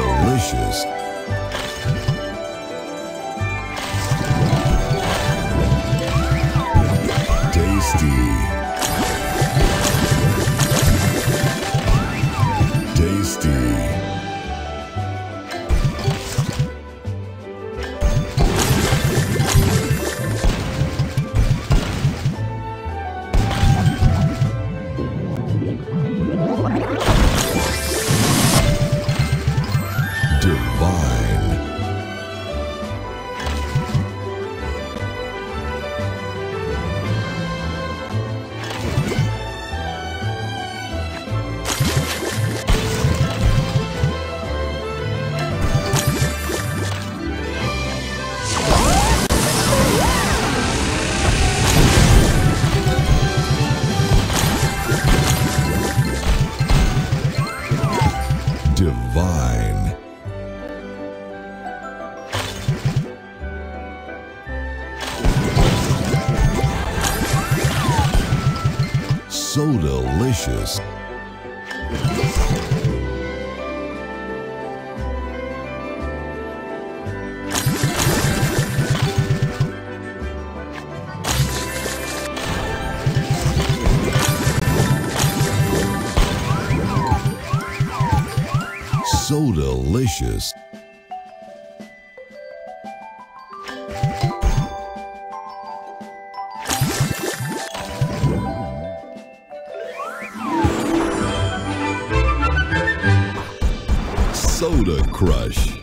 Delicious. Tasty. Tasty. Divine. So delicious. So delicious. Soda Crush.